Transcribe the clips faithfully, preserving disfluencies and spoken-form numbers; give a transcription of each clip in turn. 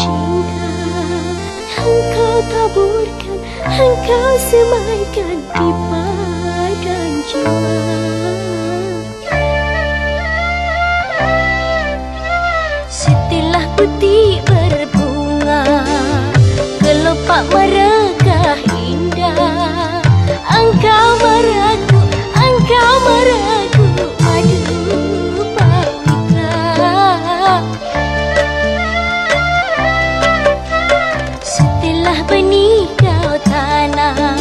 cinta engkau taburkan, engkau semaikan di padang jiwa. Setilah peti berbunga, kelopak mereka indah. Engkau meraku, engkau meraku, aduh Pak Putra. Setelah benih kau tanam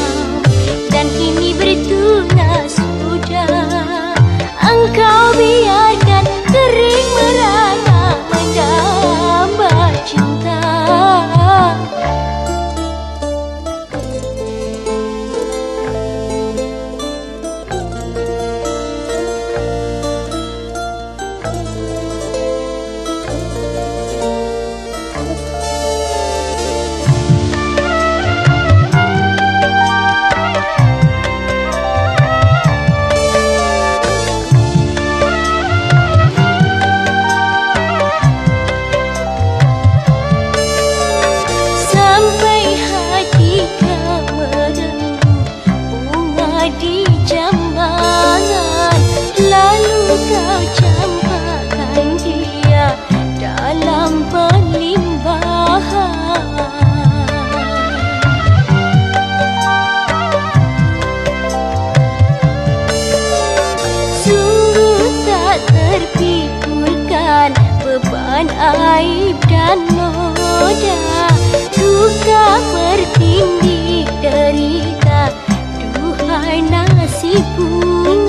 dan kini bertunas muda, engkau biarkan kering merana menggambar cinta. Aib dan noda, duka bertindih derita, duhai nasib bunga.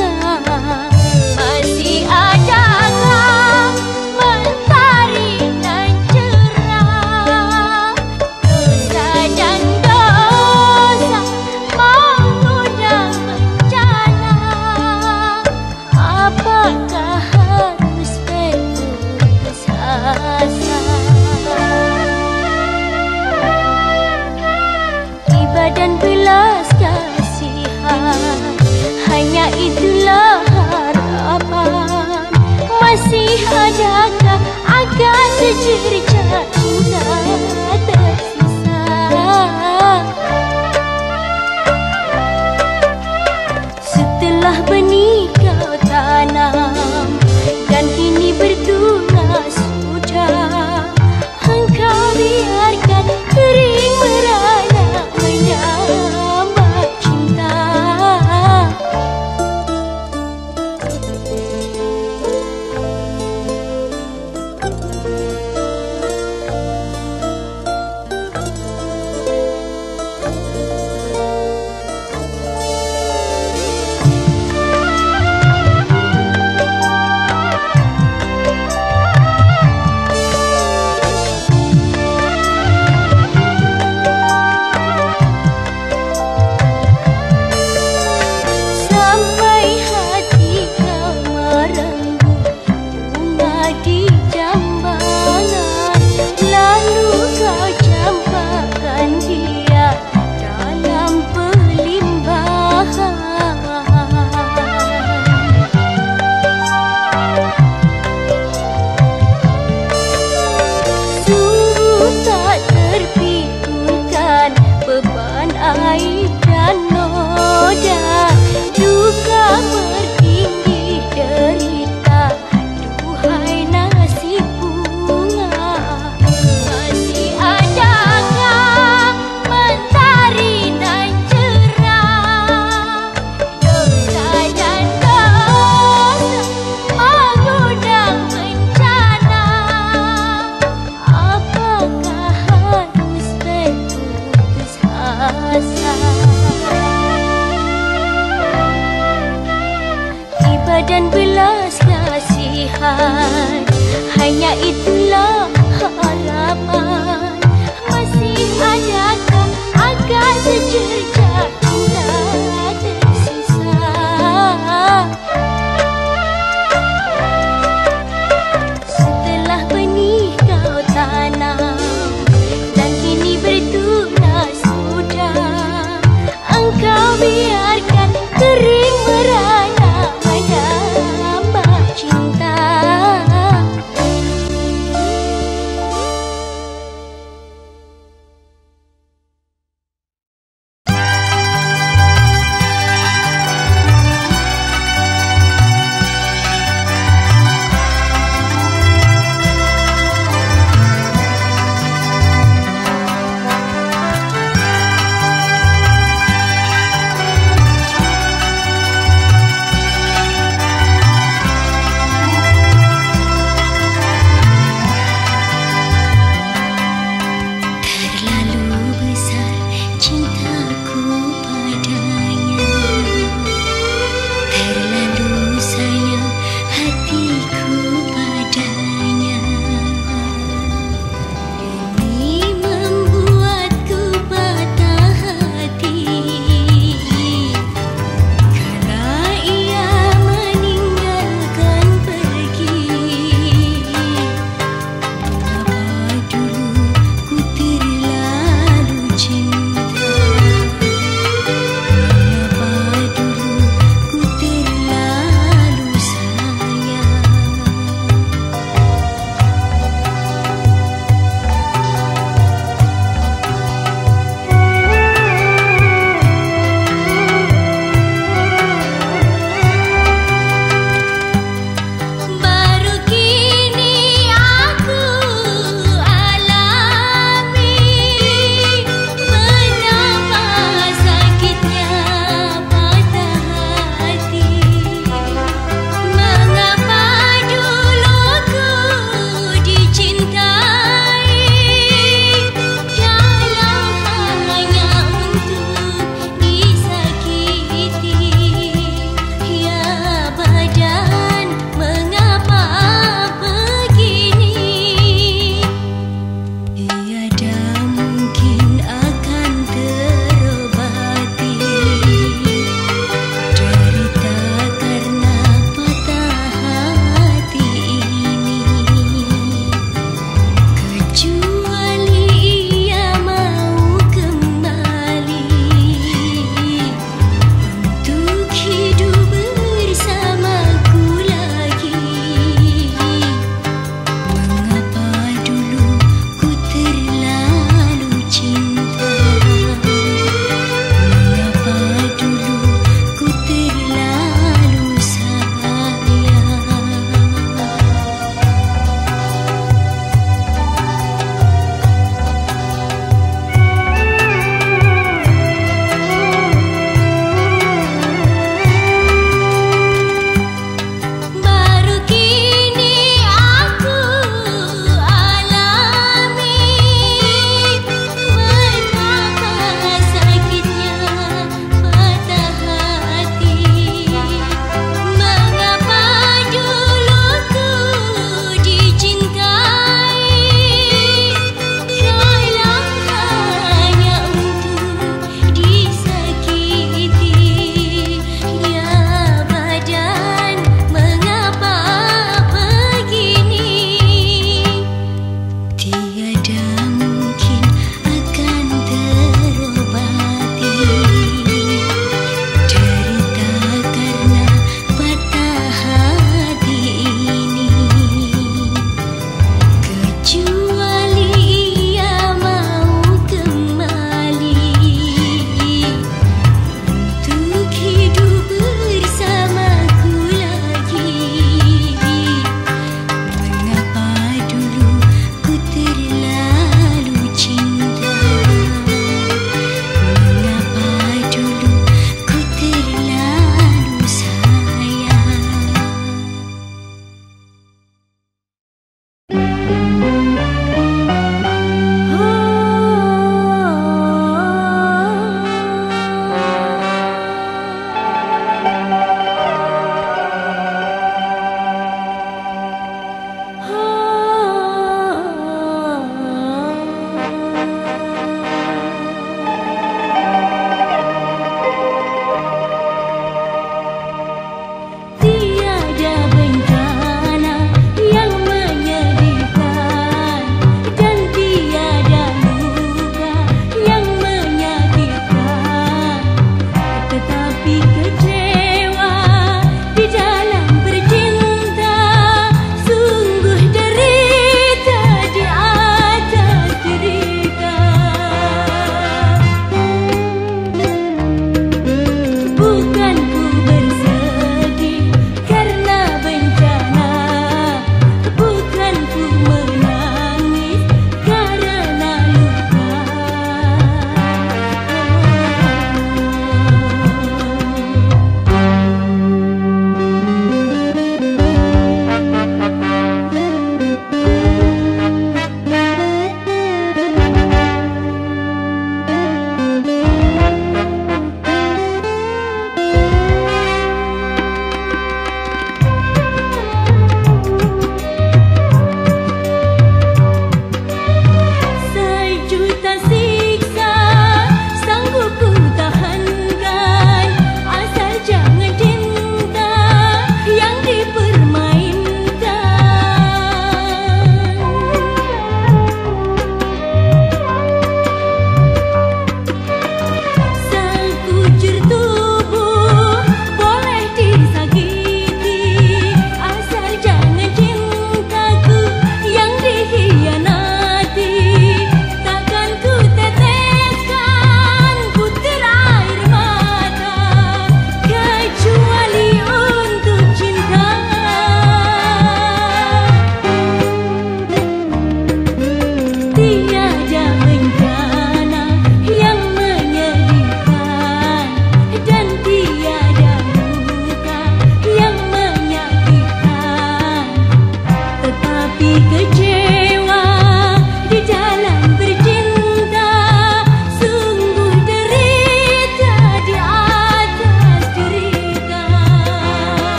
Masih adakah mentari nan cerah, dosa dan dosa mengundang bencana. Apakah harus putus asa? Dan belas kasihan, hanya itulah harapan. Masih adakah akan secerca cinta tersisa? Setelah benih kau tanam dan kini bertunas muda, engkau biarkan kering merah dan belas kasihan, hanya itulah harapan. Masih adakah akan secerca cinta tersisa? Setelah benih kau tanam dan kini bertunas muda, engkau biarkan kering merana menggambar cinta.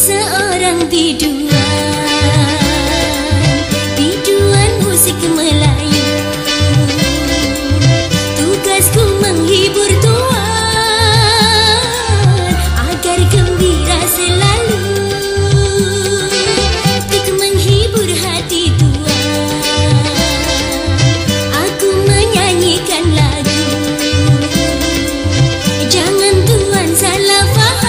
seorang biduan, biduan musik Melayu. Tugasku menghibur tuan agar gembira selalu, untuk menghibur hati tuan. Aku menyanyikan lagu, jangan tuan salah faham.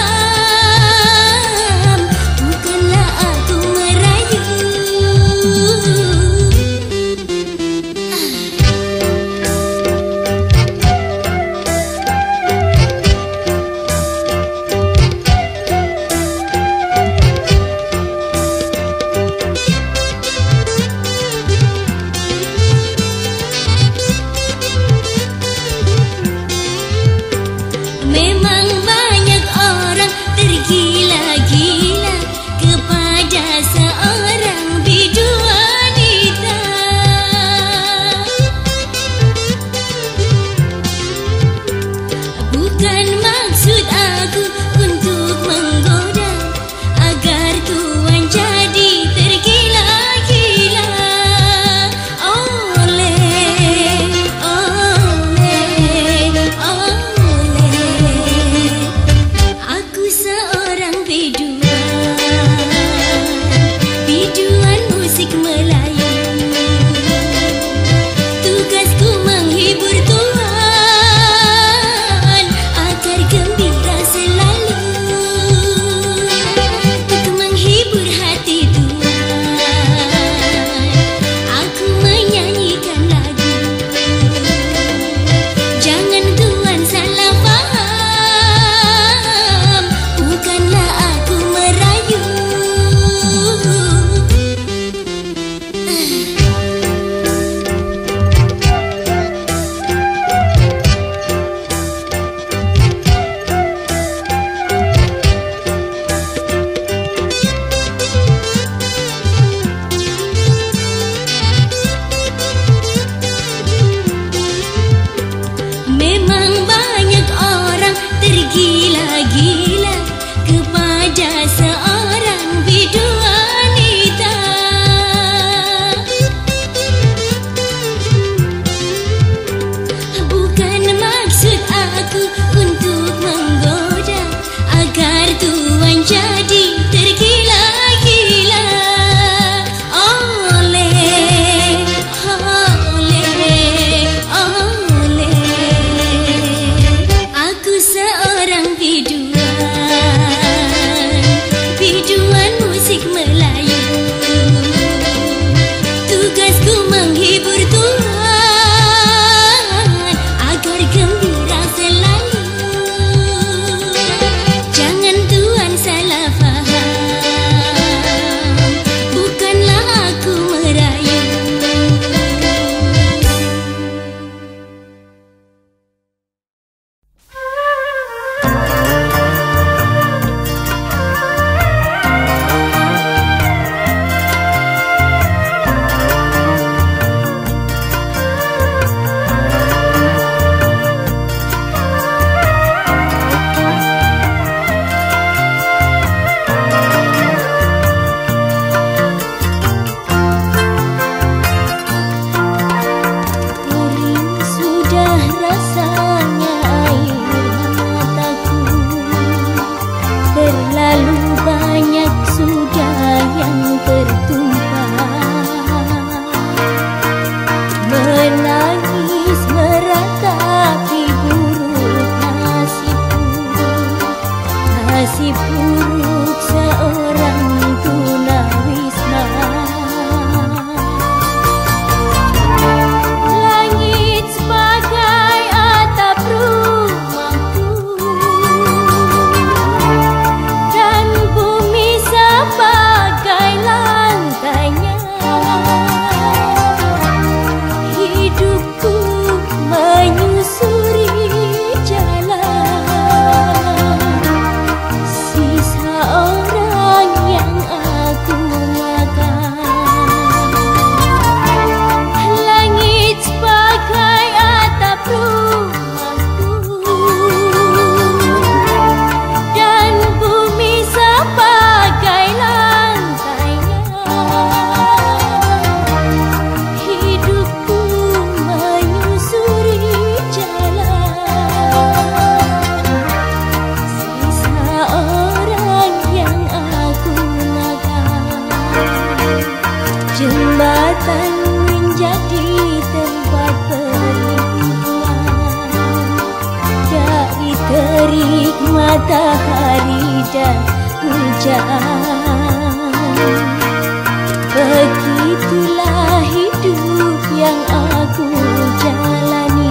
begitulah hidup yang aku jalani.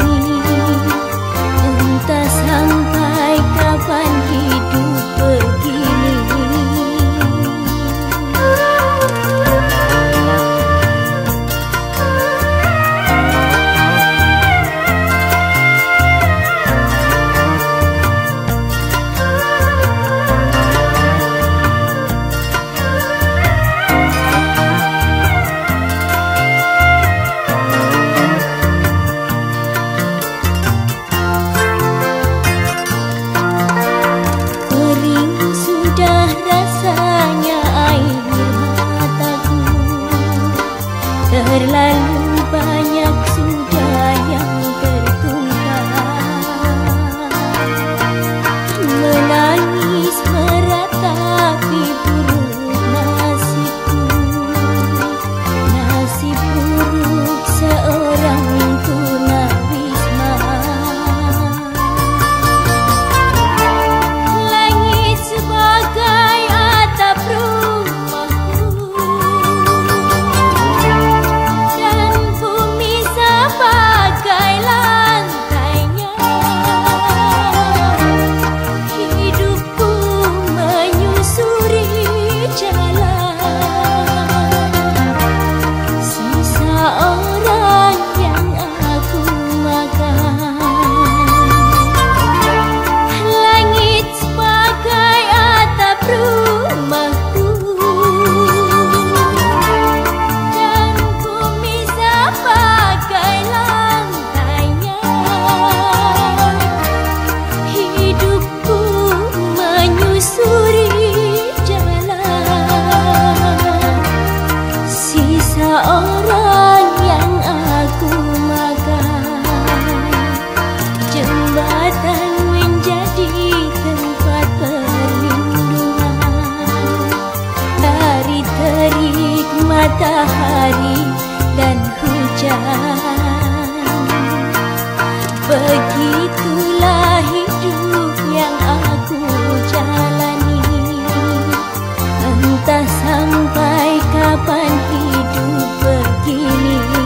Entah sampai kapan hidup begini. Terlalu banyak sudah yang tertumpah, menangis meratapi buruk nasibku, nasib buruk seorang tunawisma. Langit sebagai atap rumahku, orang yang aku makan, jembatan menjadi tempat perlindungan dari terik matahari dan hujan. Begitulah hidup yang aku jalani. Entah sampai kapan hidup begini.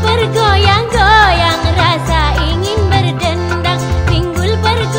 Bergoyang-goyang rasa ingin berdendang, pinggul bergoyang.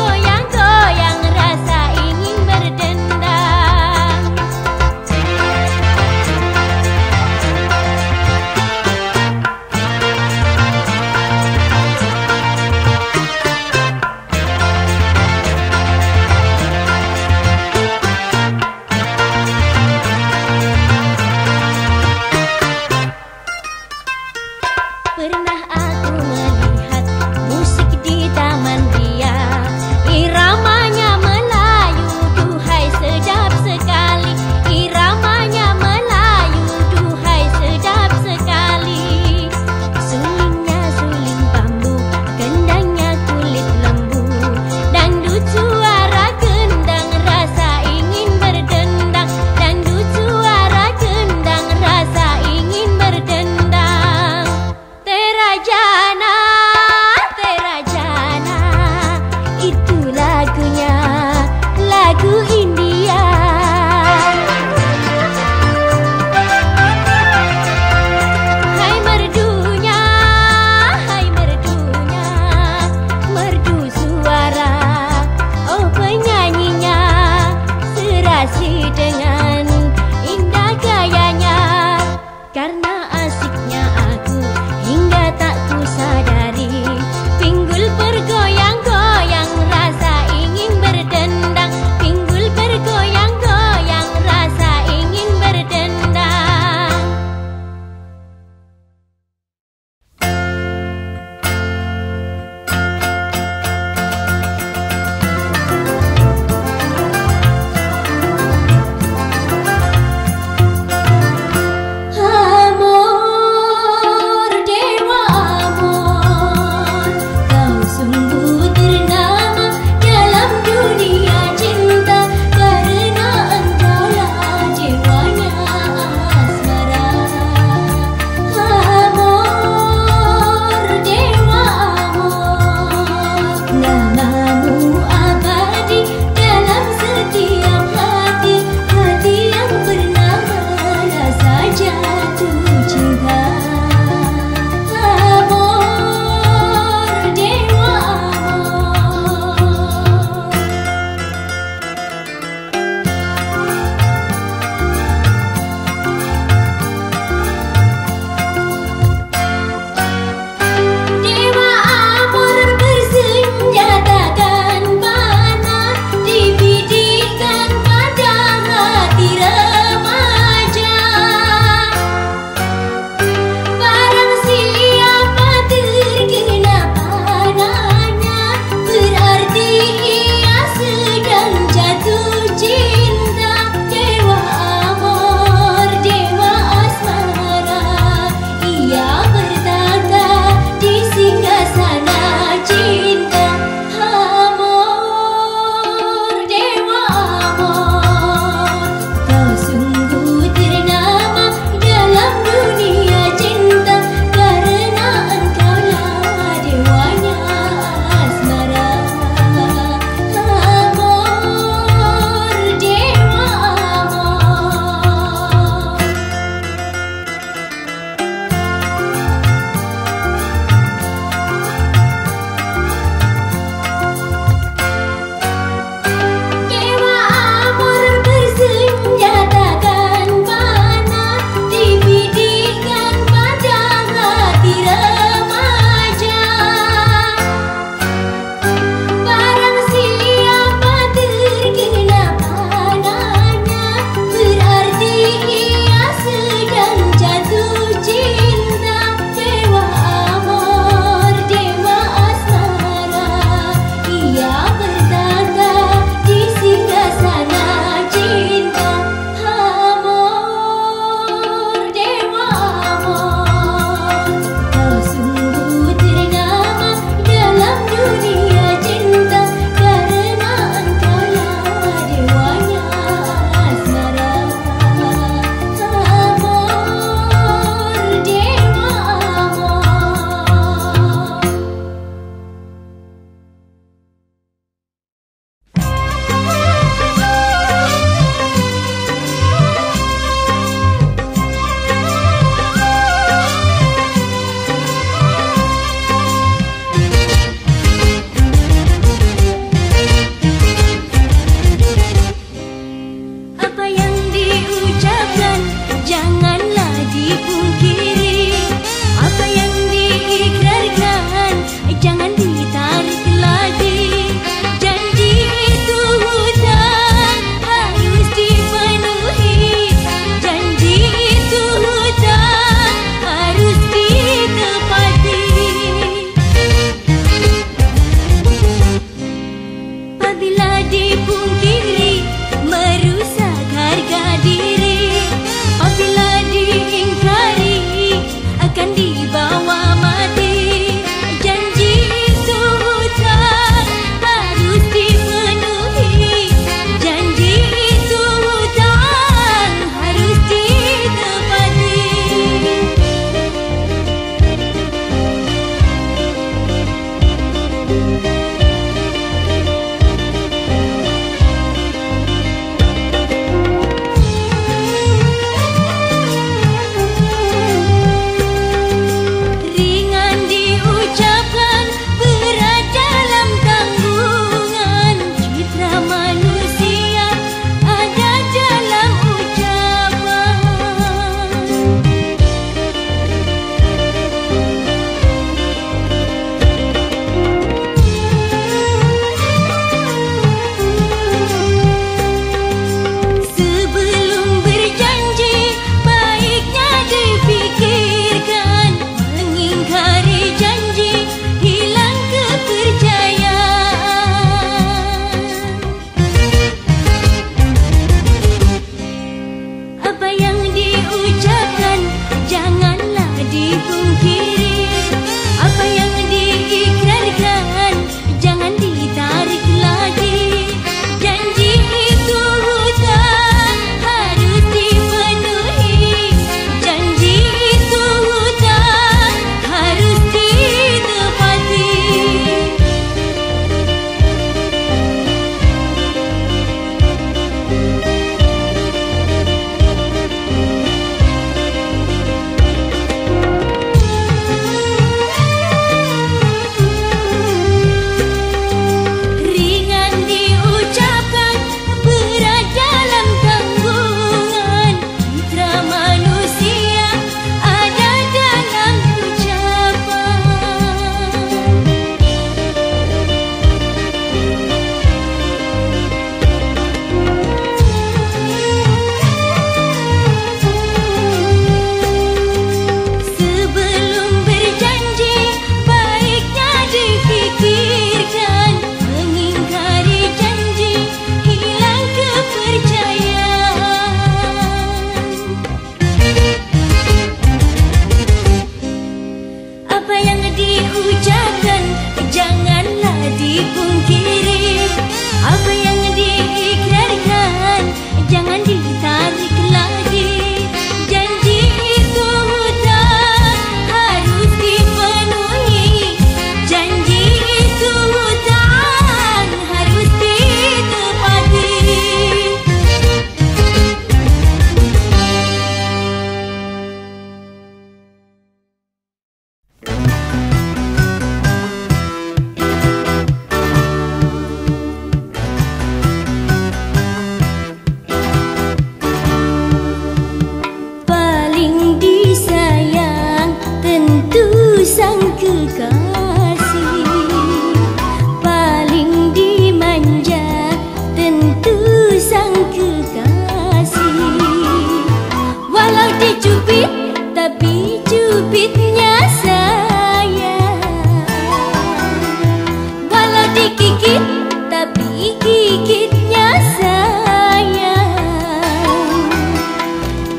digigit tapi gigitnya sayang.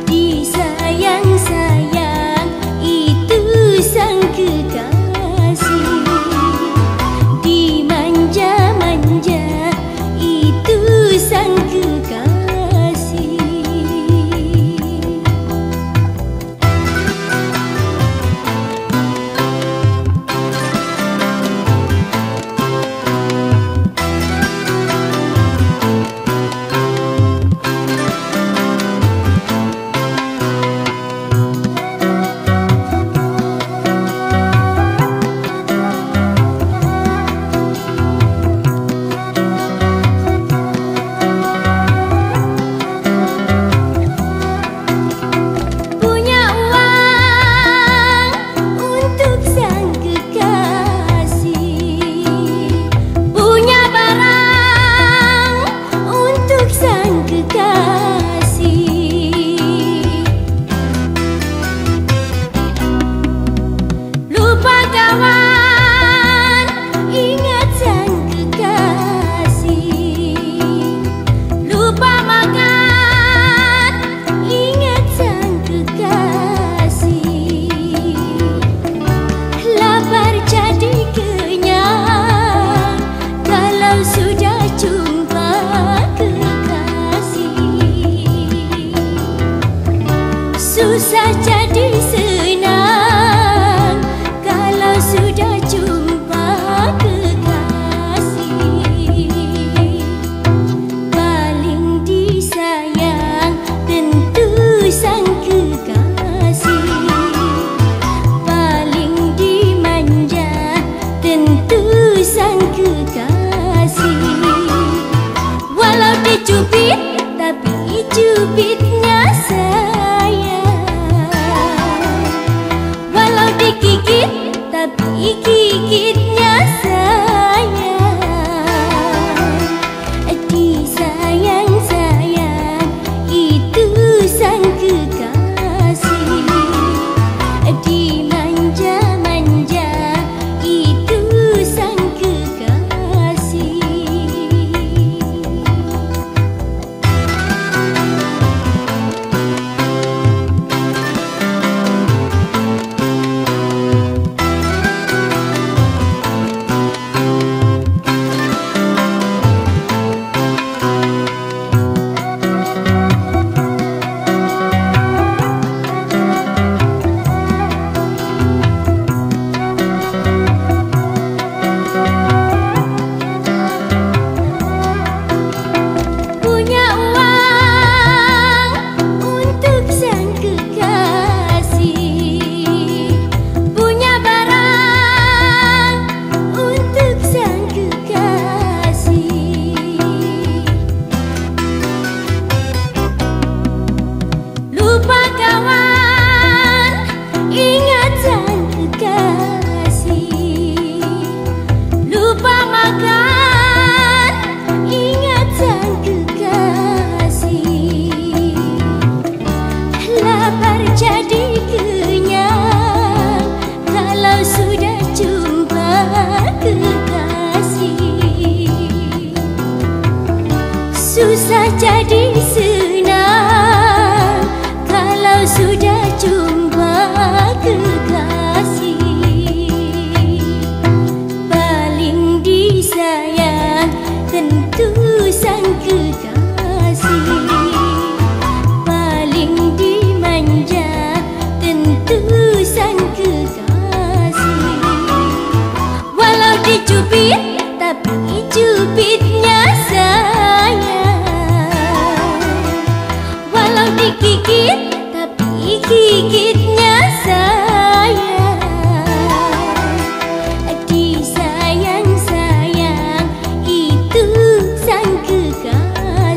Disayang-sayang itu sang kekasih, dimanja-manja itu sang kekasih. Susah jadi senang kalau sudah jumpa kekasih. Paling disayang tentu sang kekasih, paling dimanja tentu sang kekasih. Walau dicubit tapi cubitnya sayang, digigit tapi gigitnya sayang. Disayang-sayang itu sang kekasih, dimanja-manja itu sang kekasih. Jadi kenyang kalau sudah jumpa kekasih. Susah jadi senang kalau sudah jumpa kekasih. Paling disayang tentu sang kekasih, paling dimanja sang kekasih. Walau dicubit tapi cubitnya sayang, walau digigit tapi gigitnya sayang. Disayang-sayang itu sang kekasih,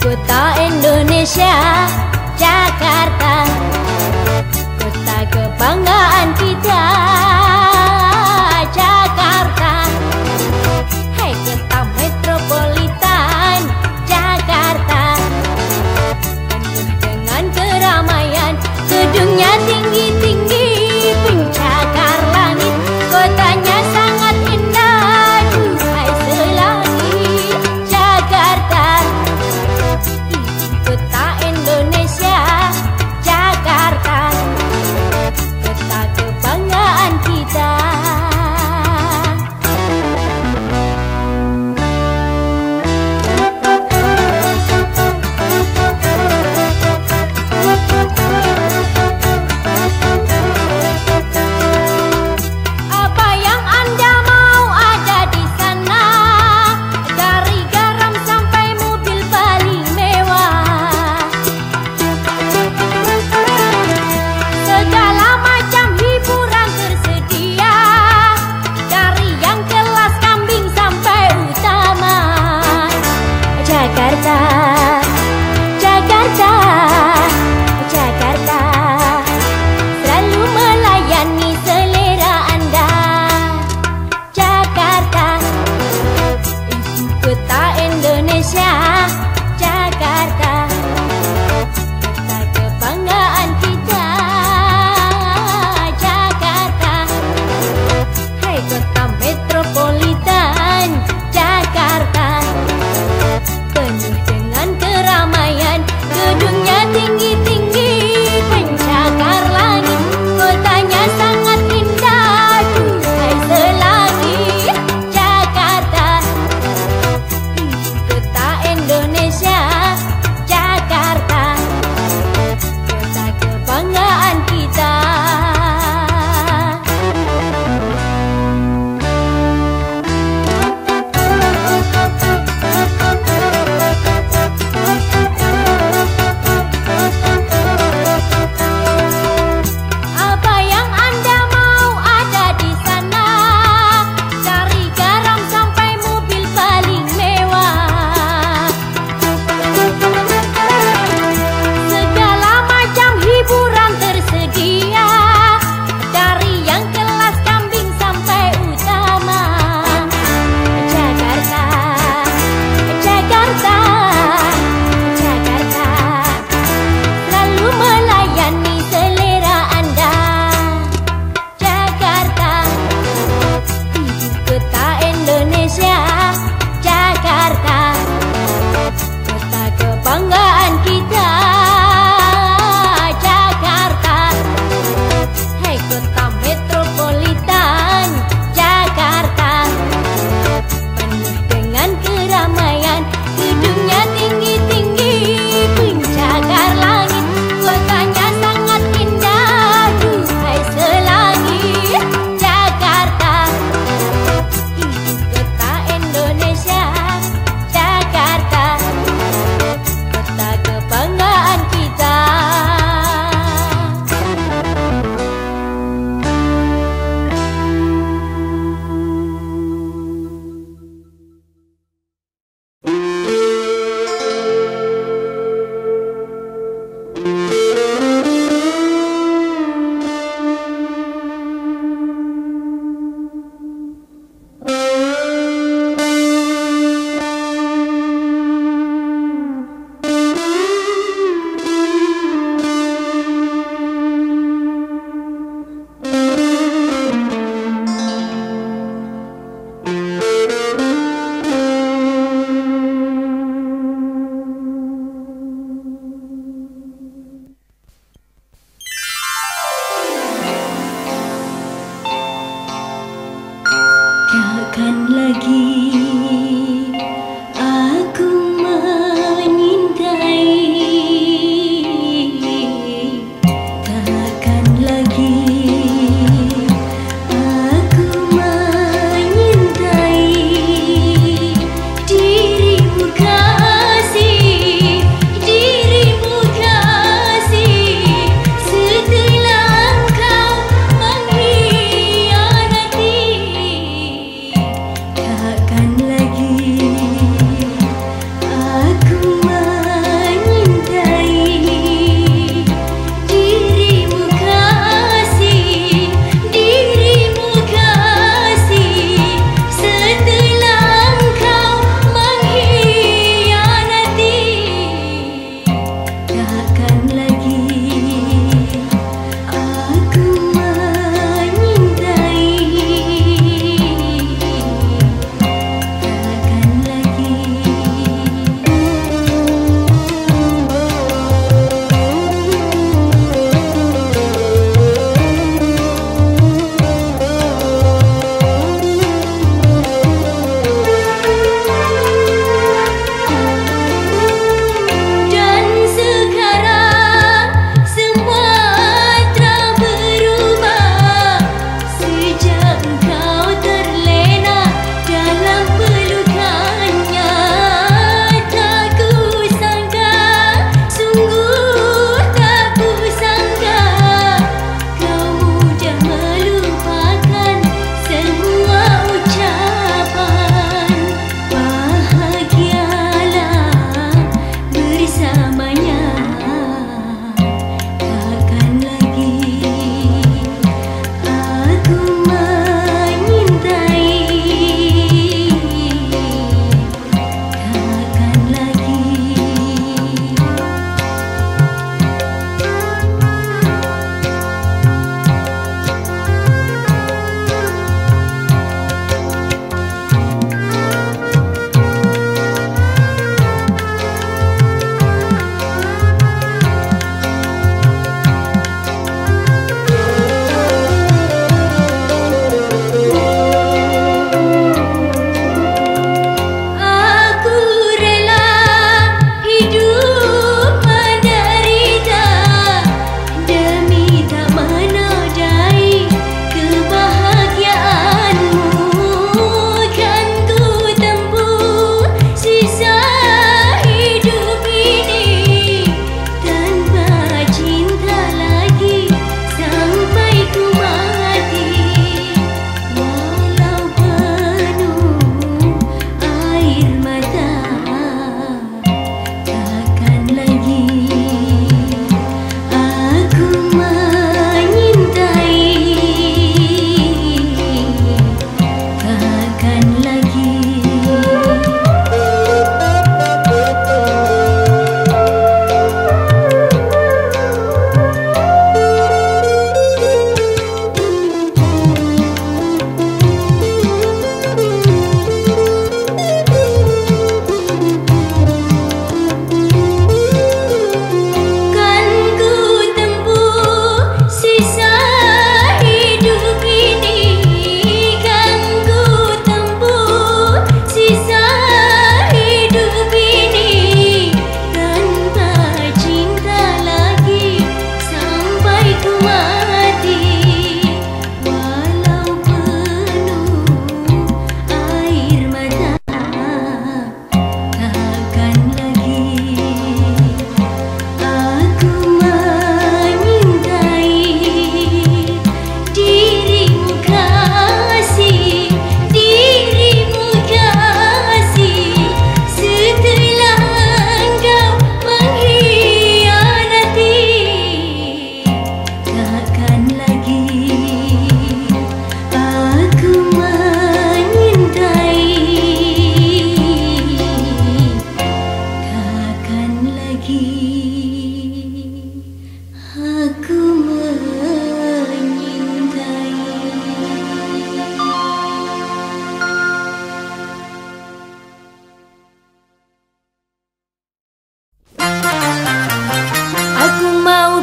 Kota Indonesia, Jakarta.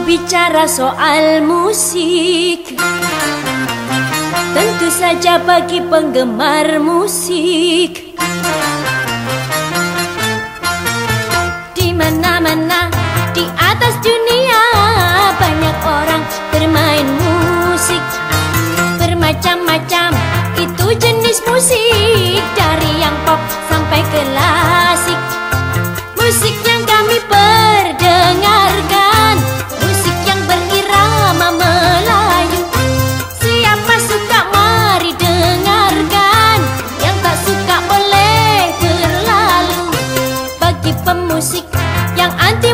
Bicara soal musik, tentu saja bagi penggemar musik di mana-mana di atas dunia, banyak orang bermain musik bermacam-macam. Itu jenis musik dari yang pop sampai klasik. Musik yang kami perdengarkan yang anti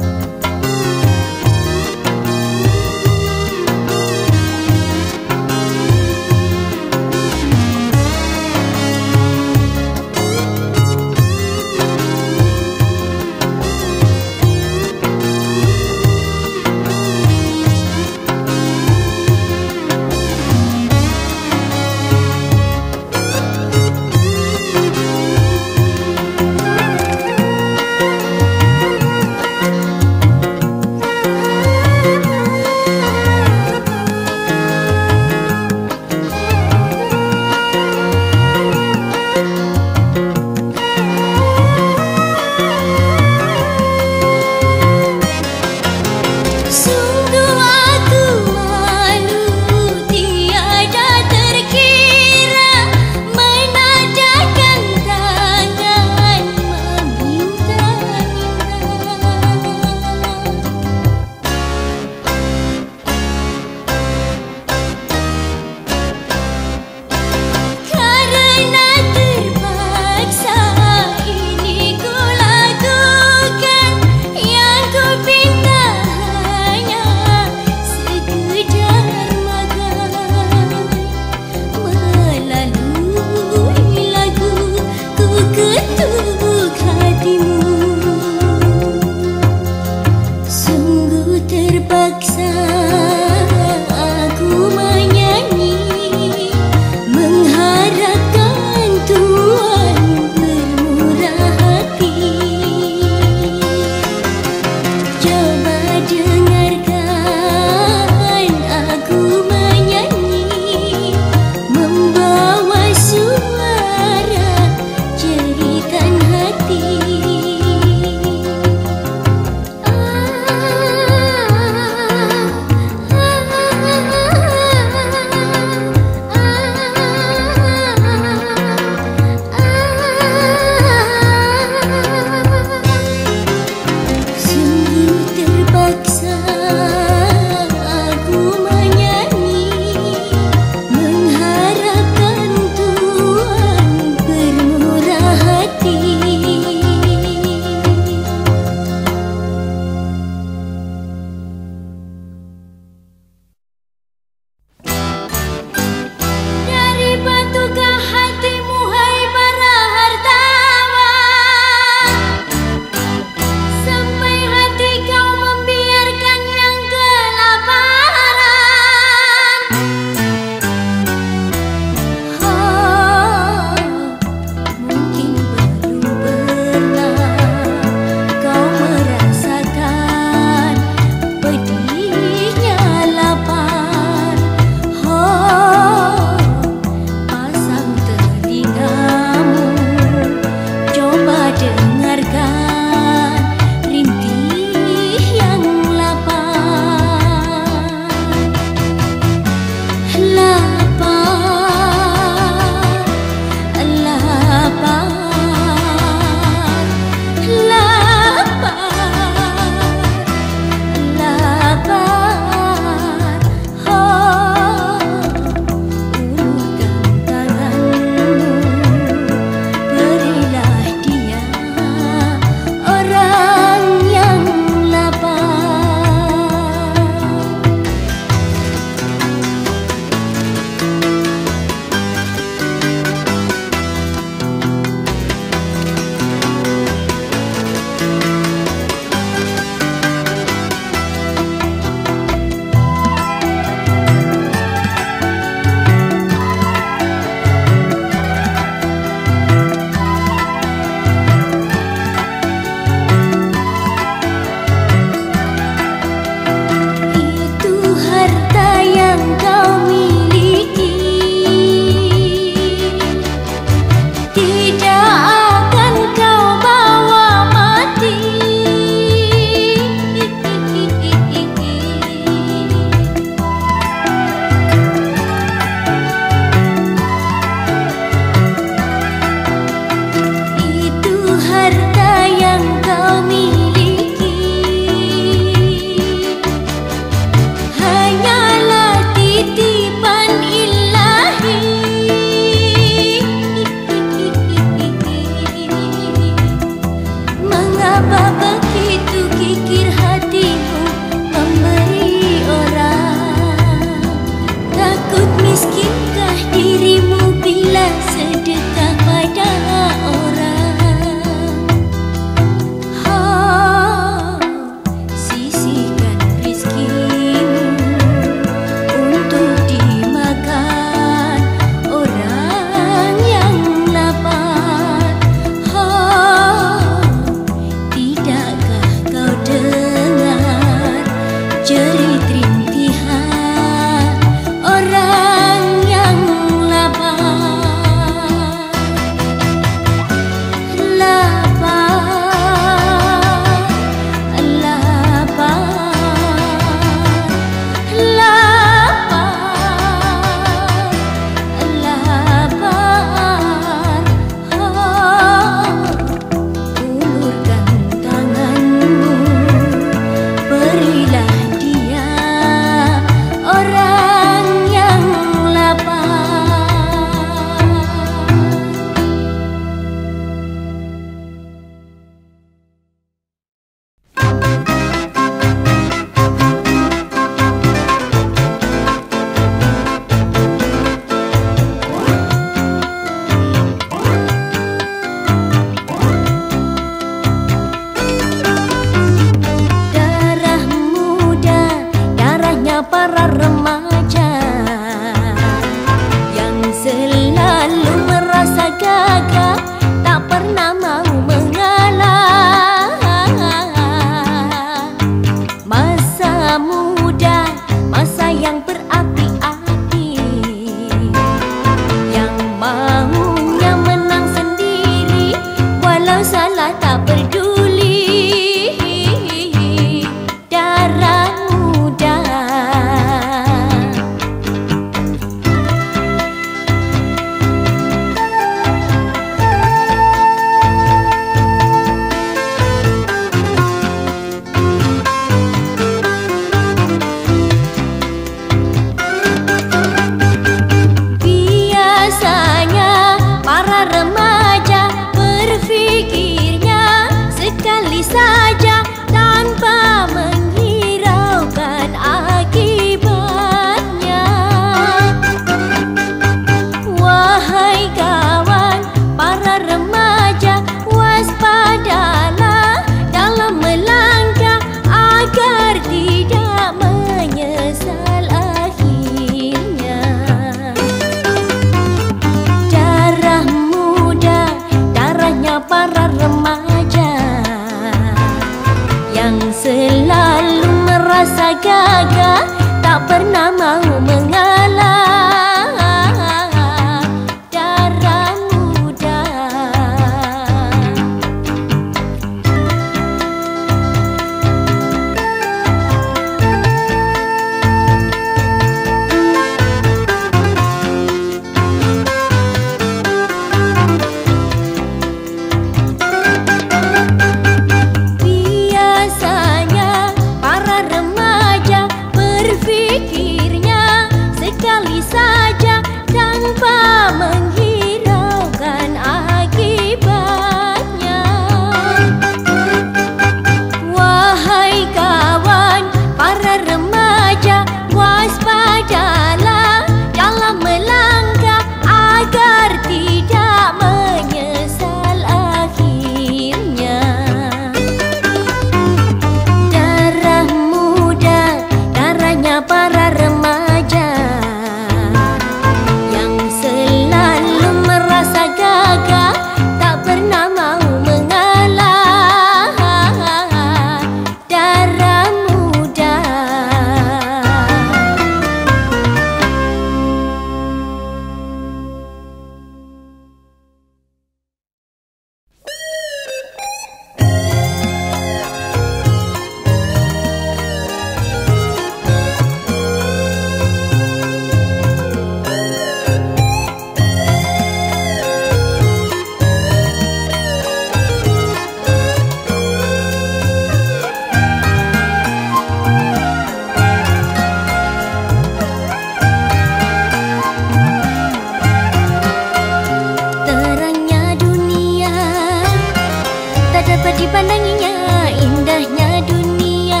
pandangnya, indahnya dunia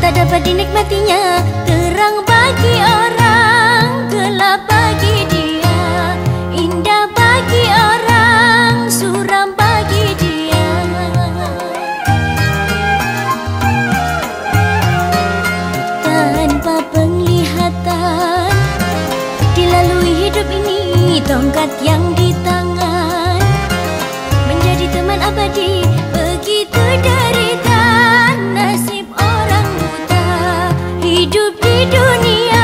tak dapat dinikmatinya. Terang bagi orang, gelap bagi dia. Indah bagi orang, suram bagi dia. Tanpa penglihatan dilalui hidup ini, tongkat yang di tangan menjadi teman abadi. Begitu derita nasib orang buta, hidup di dunia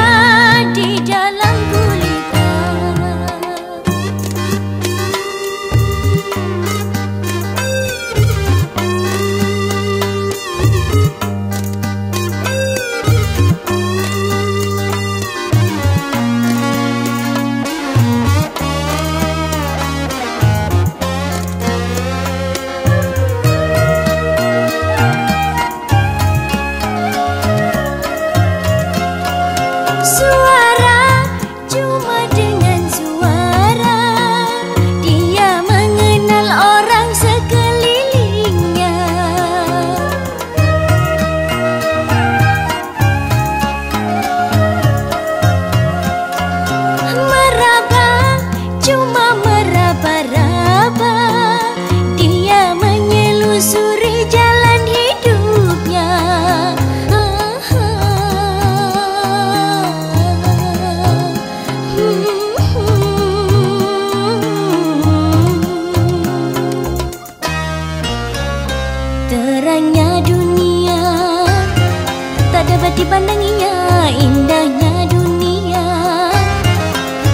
di dalam gulita. Terangnya dunia tak dapat dipandanginya, indahnya dunia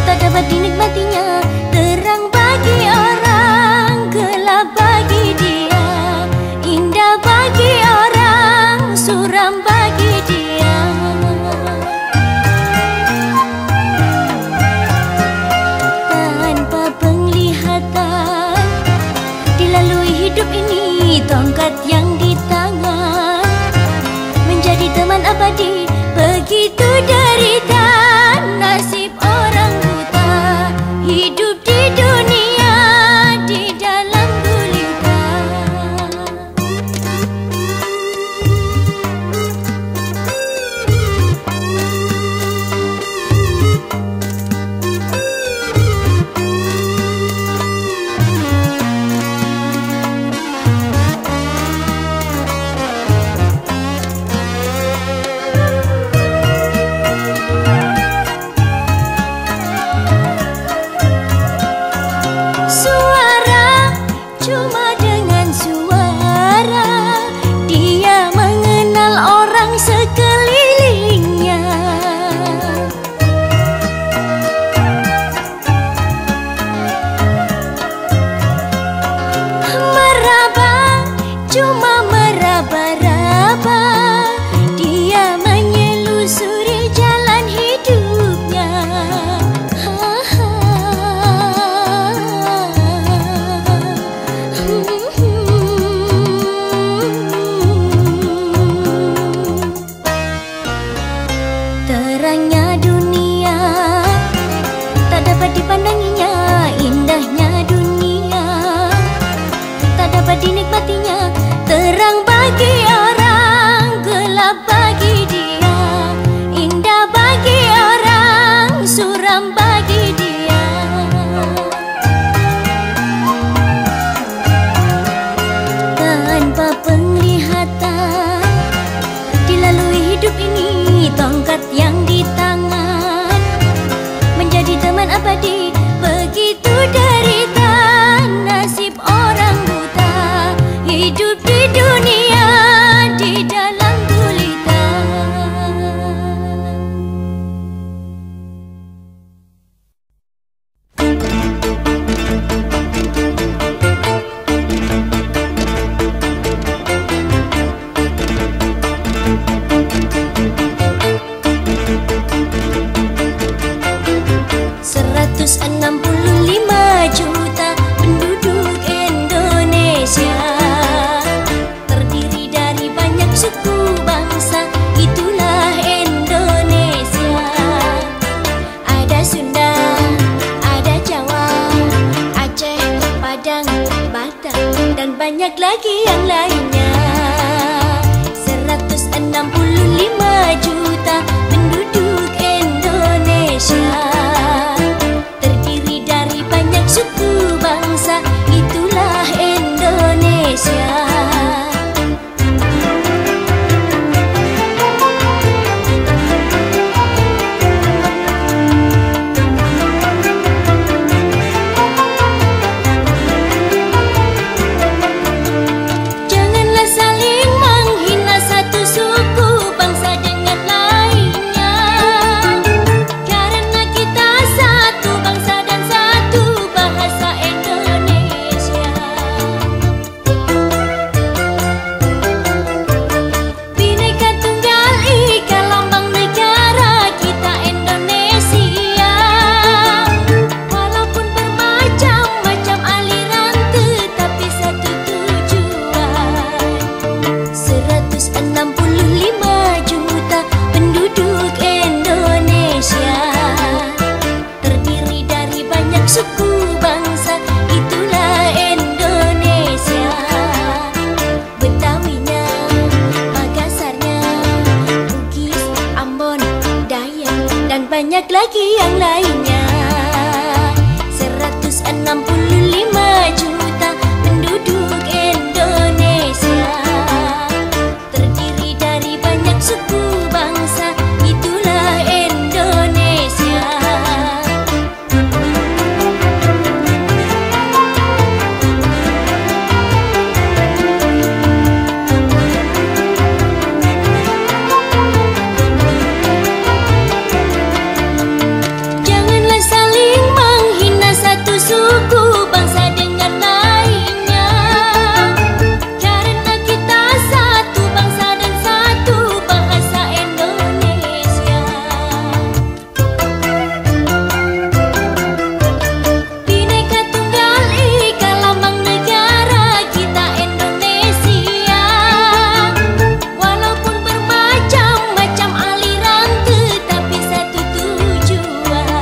tak dapat dinikmatinya. Terang bagi orang, gelap bagi dia. Indah bagi orang, suram bagi dia. Tanpa penglihatan dilalui hidup ini, tongkat yang di tangan menjadi teman abadi. Begitu derita nasib orang buta, hidup di dunia di dalam gulita. Terangnya dunia tak dapat dipandanginya, indahnya dunia tak dapat dinikmatinya. Terang bagi orang, gelap bagi dia. Indah bagi orang, suram bagi dia. Tanpa penglihatan dilalui hidup ini, tongkat yang abadi. Begitu derita nasib orang buta, hidup di dunia di dalam gulita. seratus enam puluh lima juta penduduk Indonesia, terdiri banyak lagi yang lainnya. seratus enam puluh lima juta penduduk Indonesia, terdiri dari banyak suku bangsa, itulah Indonesia. Banyak lagi yang lainnya. seratus enam puluh lima juta penduduk Indonesia, terdiri dari banyak suku bangsa, itulah Indonesia.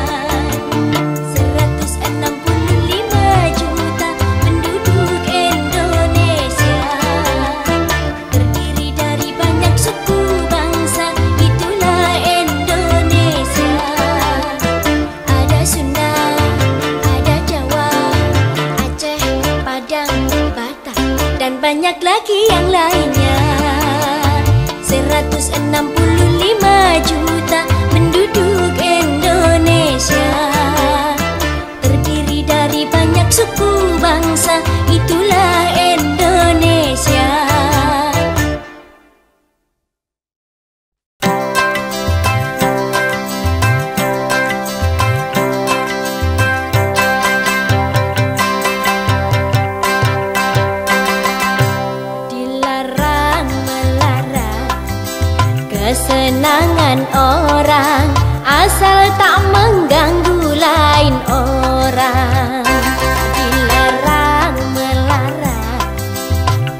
Dan banyak lagi yang lainnya. seratus enam puluh lima juta penduduk Indonesia, terdiri dari banyak suku bangsa, itulah Indonesia. Kesenangan orang asal tak mengganggu lain orang. Dilarang melarang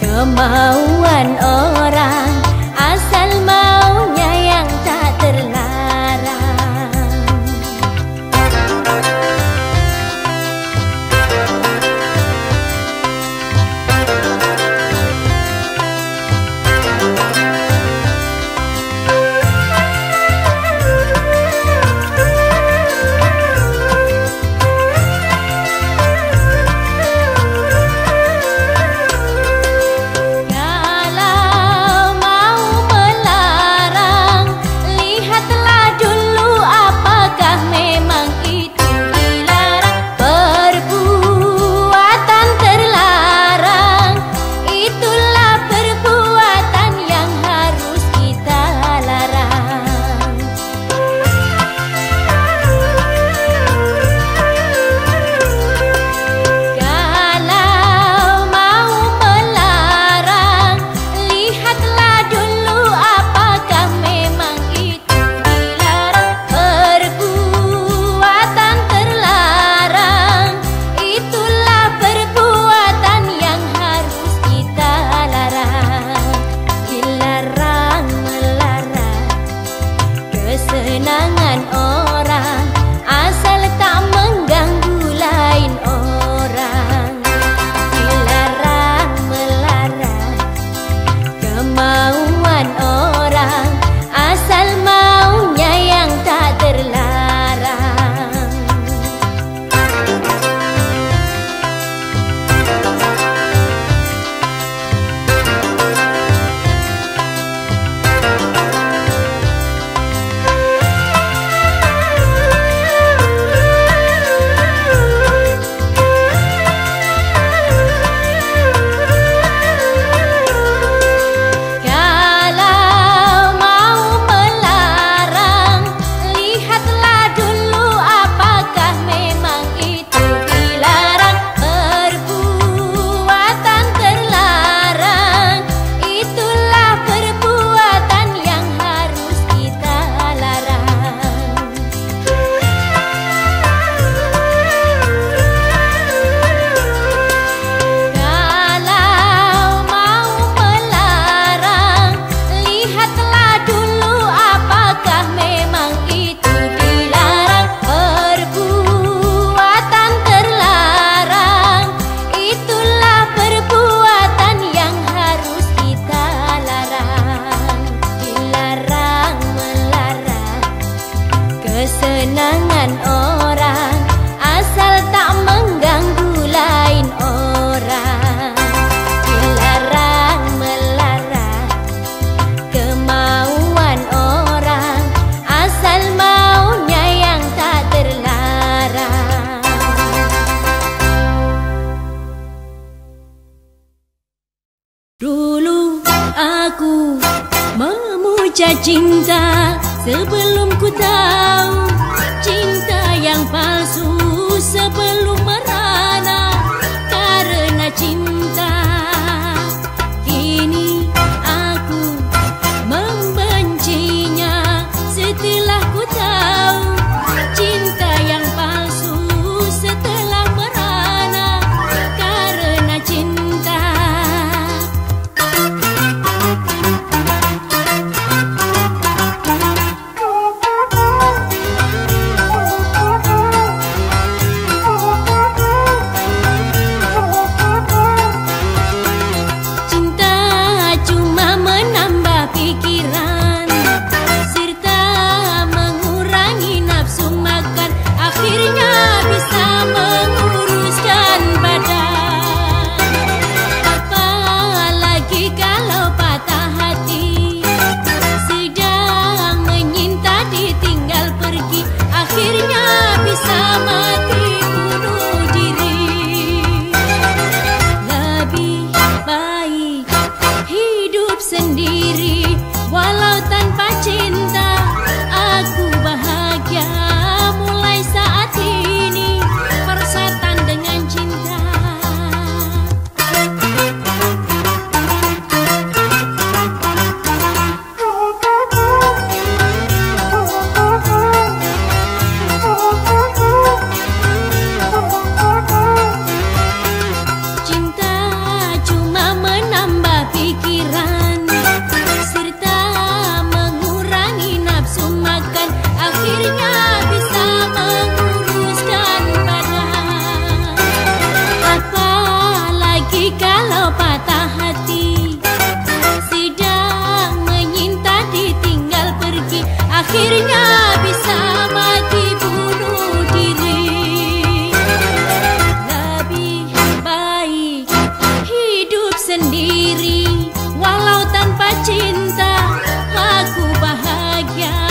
kemauan orang asal maunya yang tak terlarang. Dulu aku memuja cinta sebelum ku tahu cinta yang palsu, sebelum merana karena cinta. Kini aku membencinya setelah ku tahu cinta yang palsu, setelah merana karena cinta. Sendiri walau tanpa cinta aku bahagia. Mulai saat ini persatuan dengan cinta. Cinta cuma menambah pikiran, akhirnya bisa menguruskan badan. Apalagi kalau patah hati, sedang menyinta ditinggal pergi, akhirnya bisa mati bunuh diri. Lebih baik hidup sendiri walau tanpa cinta aku bahagia.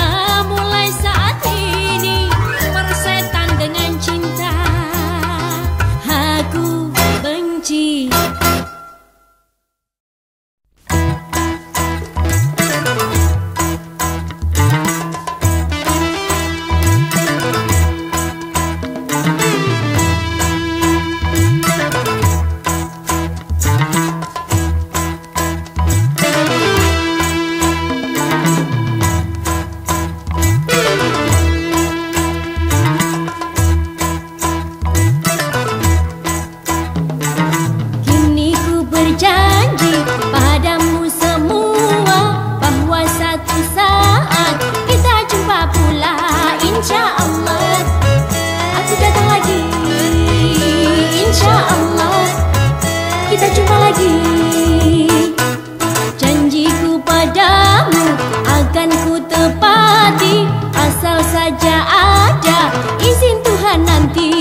Janjiku padamu akan ku tepati, asal saja ada izin Tuhan nanti.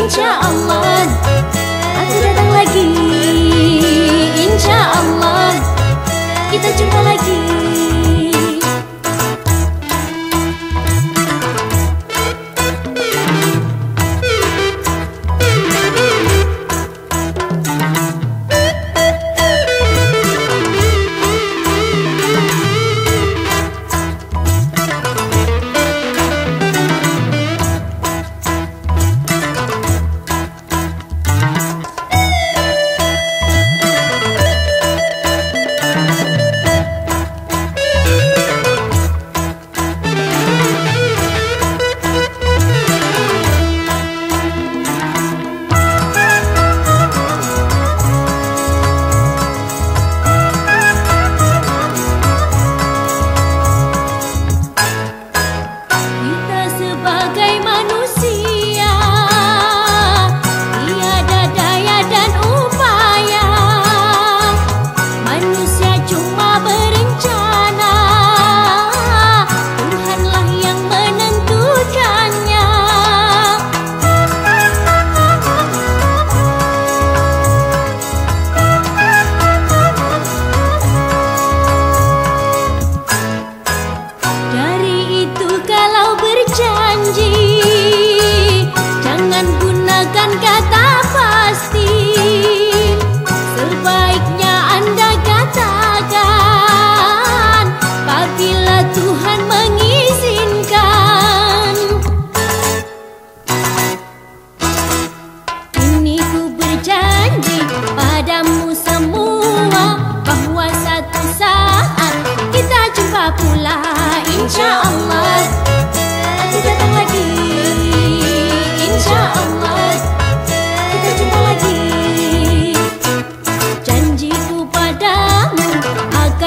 Insya Allah aku datang lagi, insya Allah kita jumpa lagi.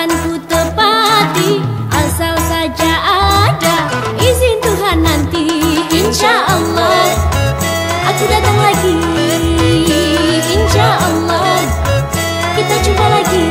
akan ku tepati, asal saja ada izin Tuhan nanti, insya Allah aku datang lagi, insya Allah kita jumpa lagi.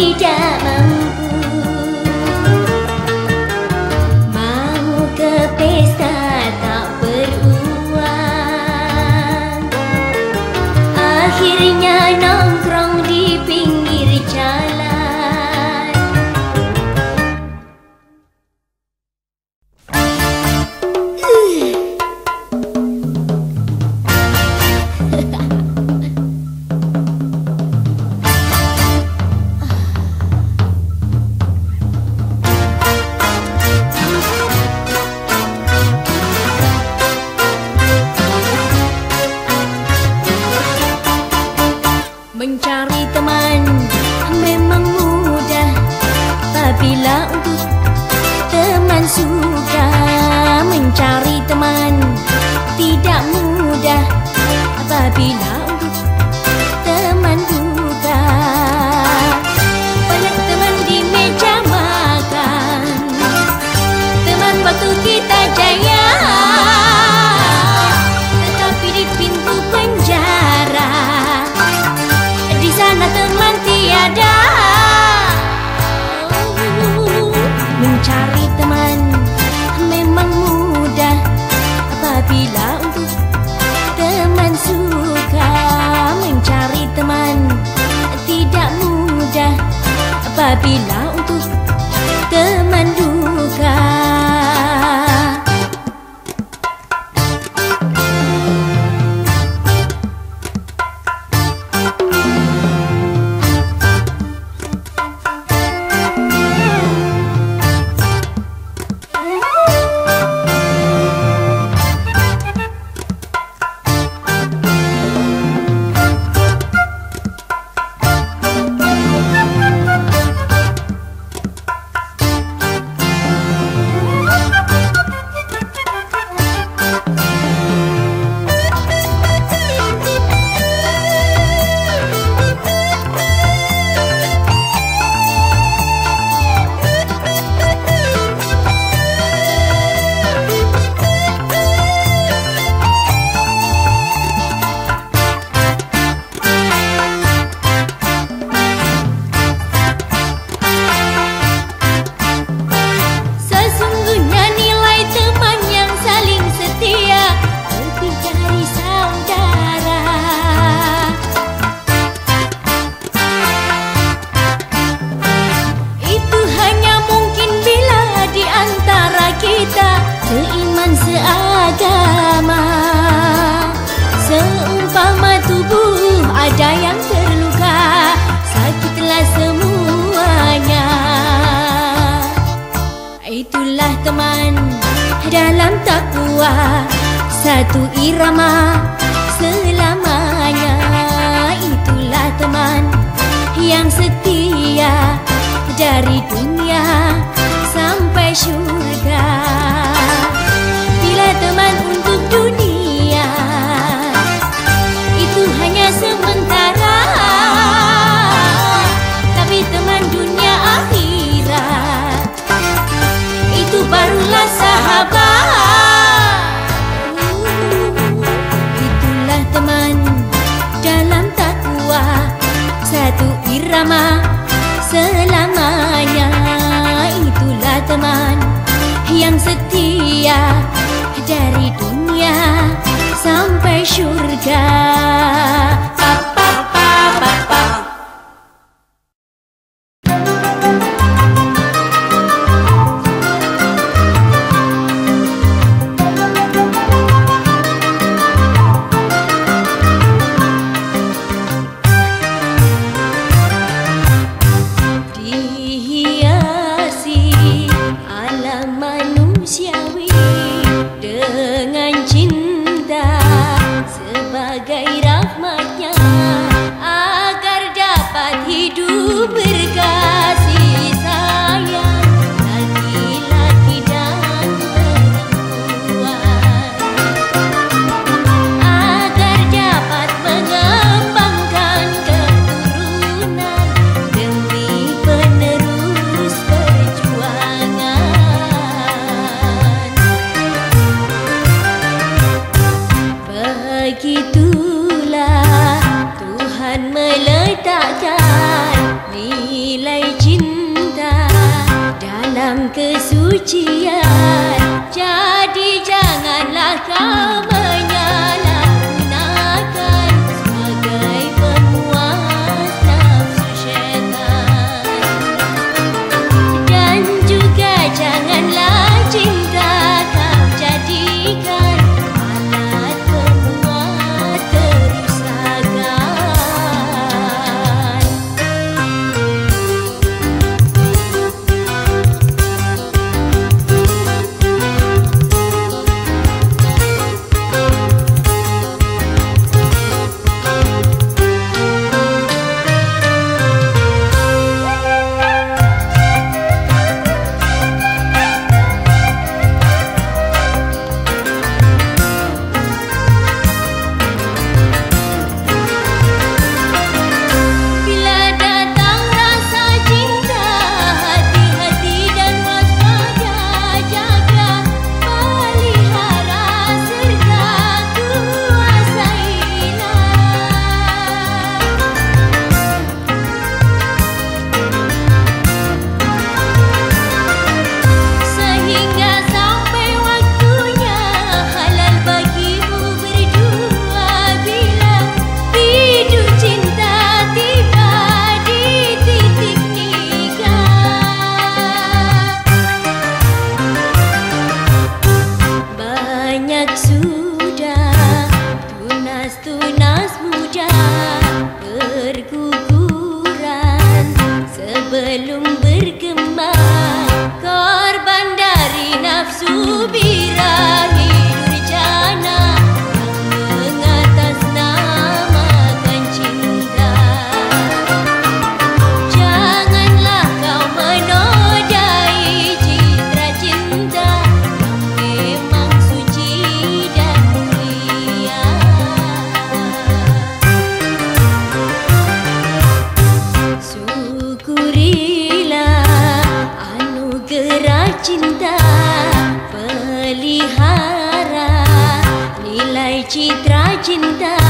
tidak mampu mau ke pesta tak beruang, akhirnya nongkrong di pinggir jalan. Mencari teman memang mudah, tapi bila untuk teman sudah. Mencari teman tidak mudah, tapi bila untuk teman mudah. Banyak teman di meja makan, teman waktu kita jaya, tetapi di pintu penjara teman tiada. Mencari teman memang mudah, apabila untuk teman suka. Mencari teman tidak mudah, apabila untuk teman duka. Satu irama selamanya, itulah teman yang setia dari dunia sampai surga. Bila teman untuk dunia itu hanya sementara, tapi teman dunia akhirat itu barulah sahabat. Irama selamanya, itulah teman yang setia dari dunia sampai surga. Papa, papa, papa. Begitulah Tuhan meletakkan nilai kesucian. Jadi janganlah kau menyalahgunakan sebagai pemuas nafsu syaitan. Dan juga janganlah cinta kau jadikan alat pemuat kerusakan. Tunas muda berguguran sebelum bergema, korban dari nafsu birahi durjana yang mengatasnamakan cinta. Janganlah kau menodai citra cinta yang memang suci dan mulia. Cinta pelihara nilai citra cinta.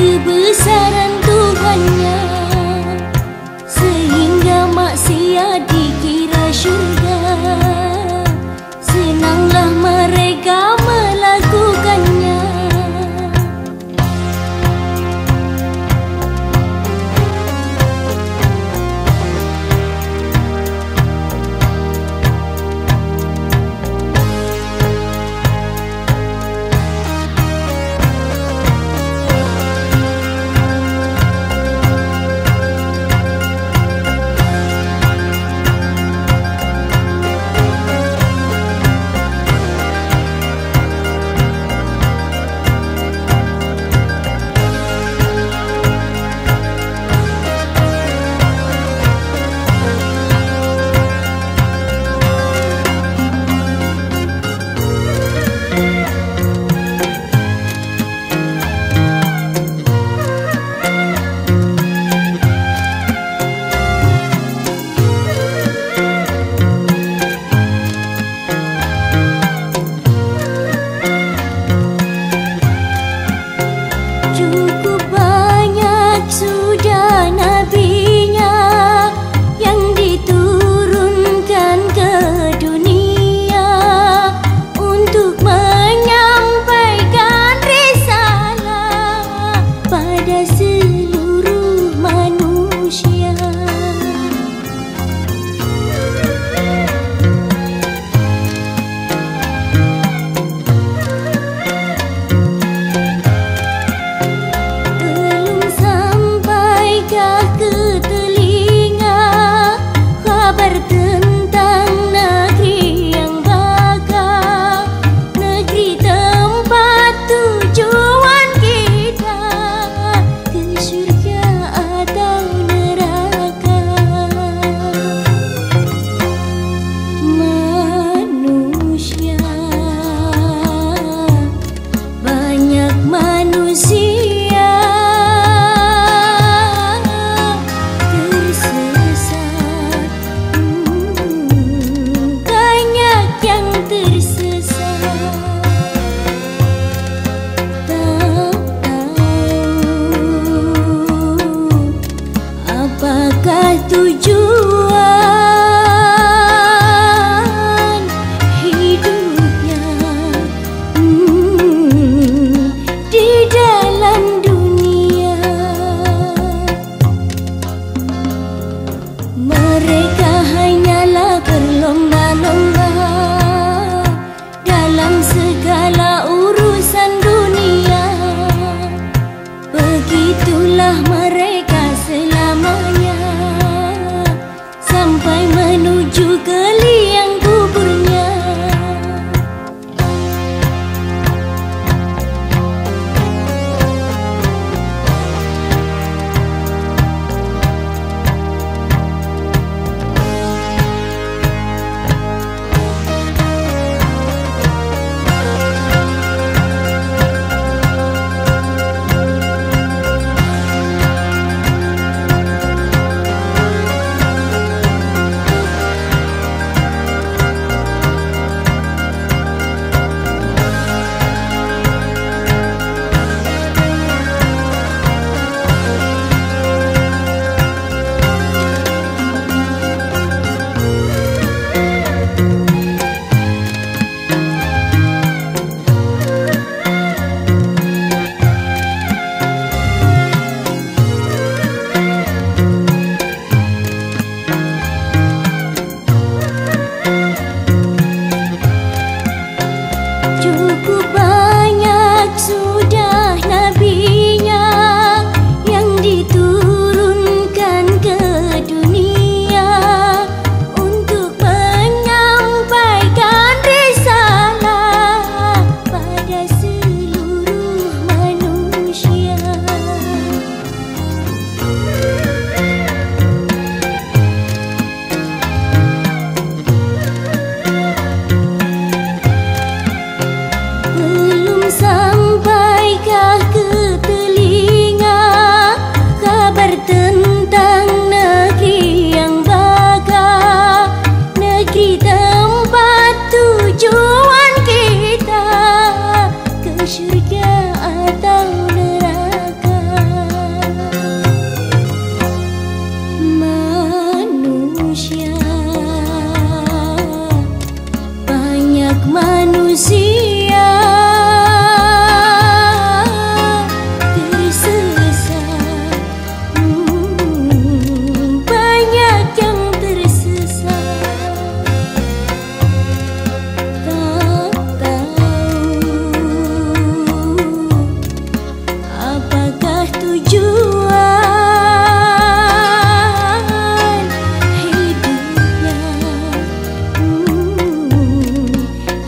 Kebesaran Tuhannya sehingga maksiat dikira syurga,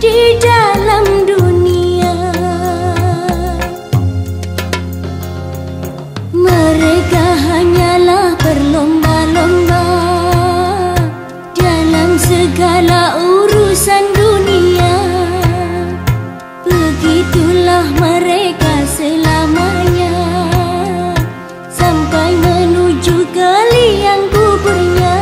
di dalam dunia. Mereka hanyalah berlomba-lomba dalam segala urusan dunia. Begitulah mereka selamanya sampai menuju ke liang kuburnya.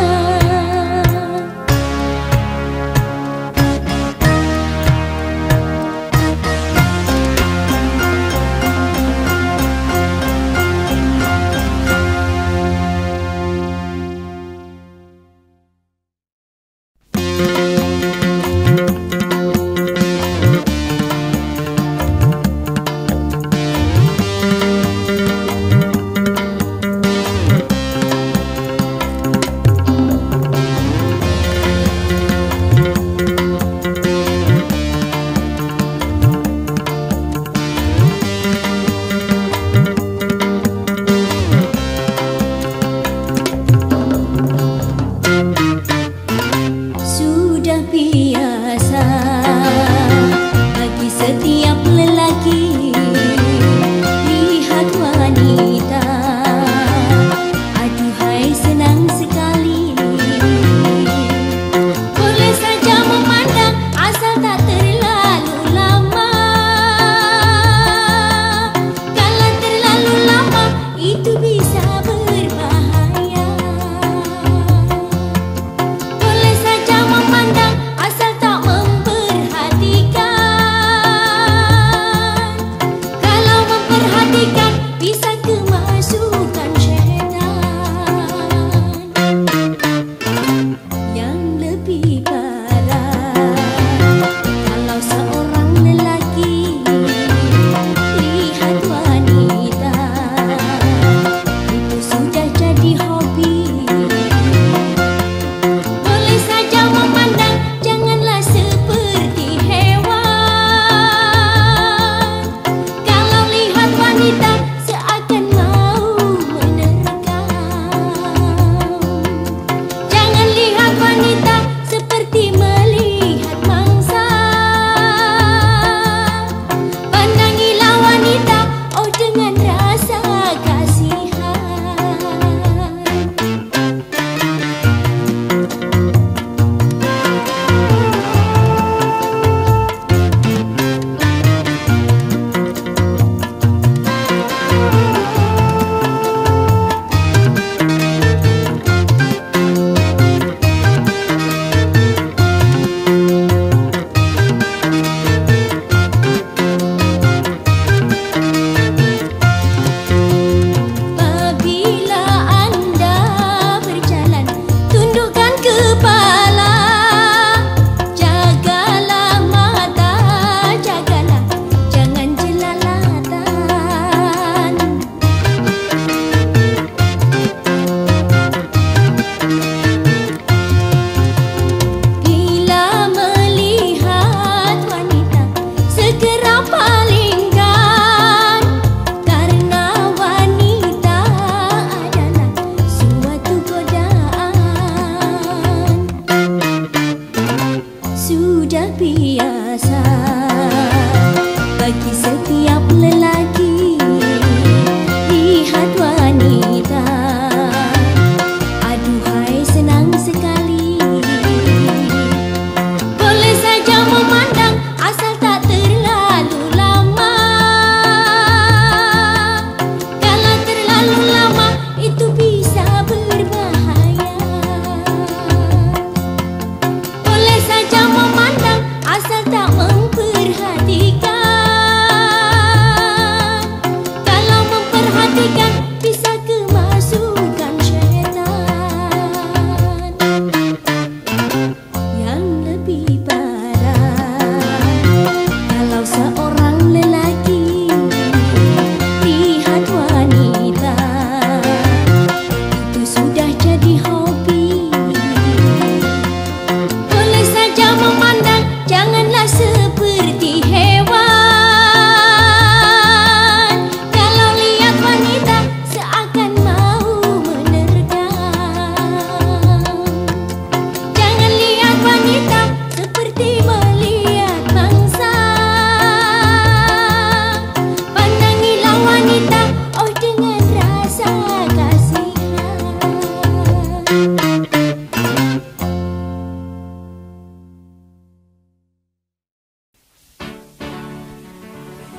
Tak memperhatikan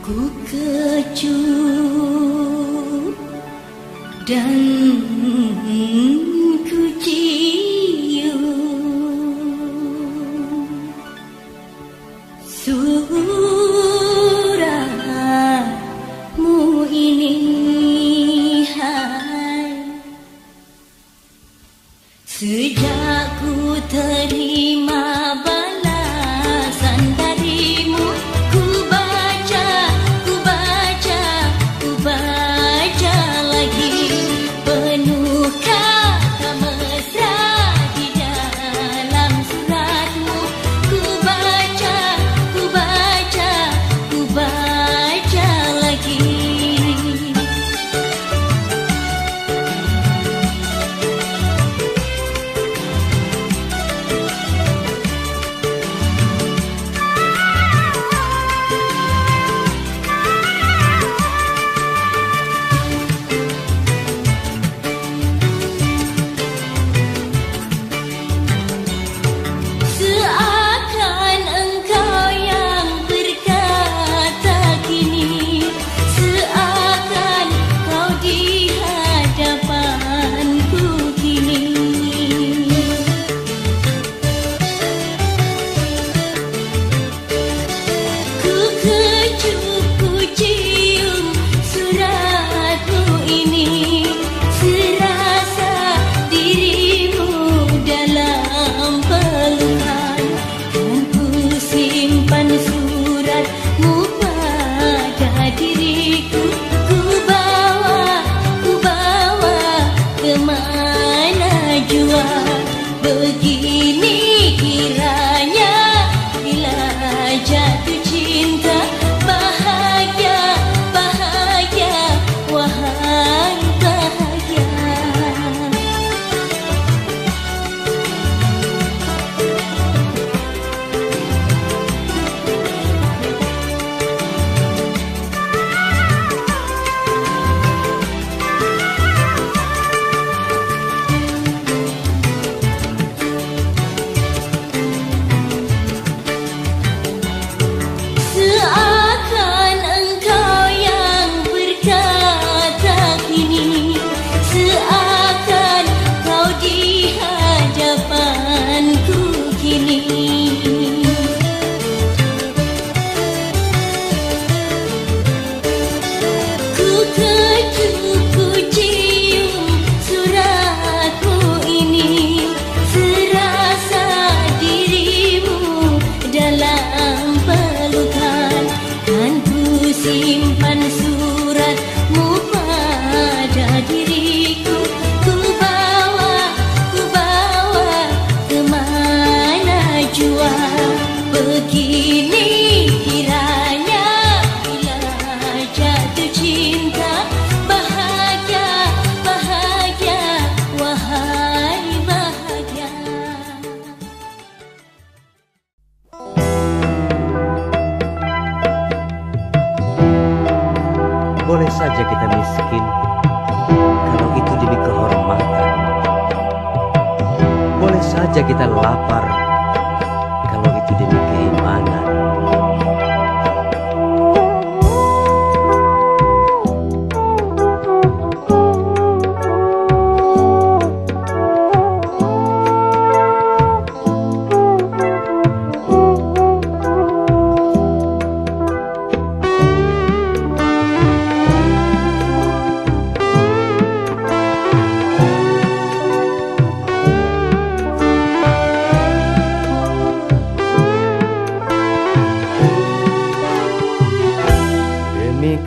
Ku kejut dan ku cium suaramu ini, hai. Sejak ku terima balasan darimu, ku baca, ku baca, ku baca lagi, penuh kata mesra di dalam suratmu. Ku baca, ku baca, ku baca lagi. Begini kiranya bila jatuh cinta, bahagia, bahagia, wahai saja kita miskin, kalau itu demi kehormatan. Boleh saja kita lapar, kalau itu demi keimanan.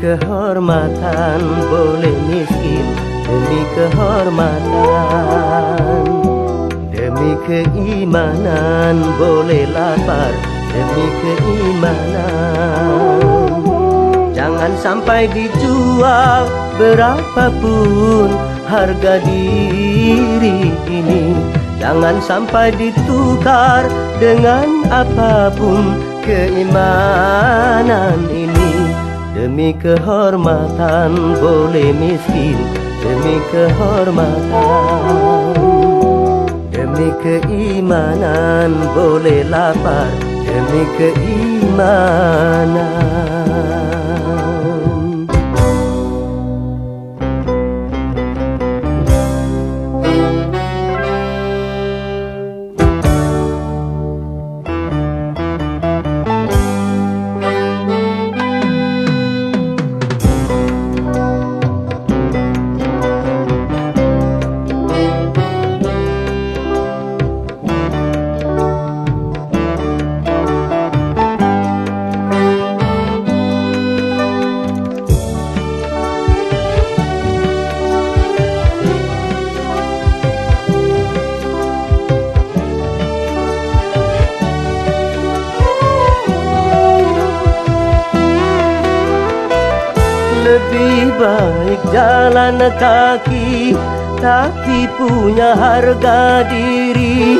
Kehormatan boleh miskin, demi kehormatan. Demi keimanan boleh lapar, demi keimanan. Jangan sampai dijual berapapun harga diri ini. Jangan sampai ditukar dengan apapun keimanan ini. Demi kehormatan boleh miskin, demi kehormatan. Demi keimanan boleh lapar, demi keimanan. Lebih baik jalan kaki tapi punya harga diri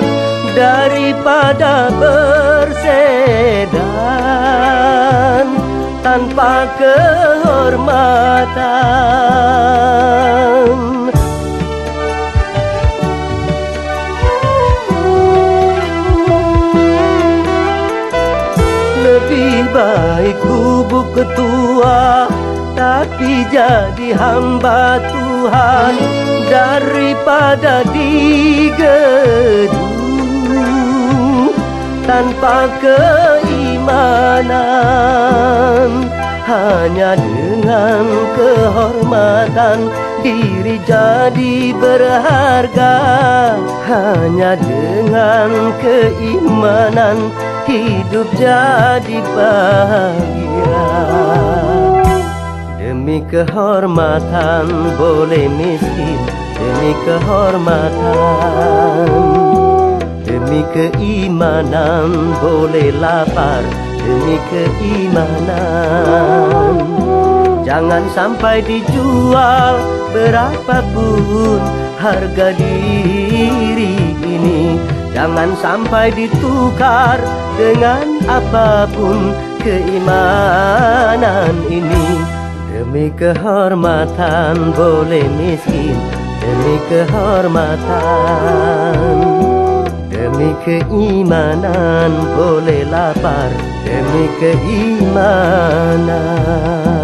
daripada bersedan tanpa kehormatan. Lebih baik gubuk ketua tapi jadi hamba Tuhan daripada di gedung tanpa keimanan. Hanya dengan kehormatan diri jadi berharga, hanya dengan keimanan hidup jadi bahagia. Demi kehormatan boleh miskin, demi kehormatan. Demi keimanan boleh lapar, demi keimanan. Jangan sampai dijual berapapun harga diri ini. Jangan sampai ditukar dengan apapun keimanan ini. Demi kehormatan boleh miskin, demi kehormatan. Demi keimanan boleh lapar, demi keimanan.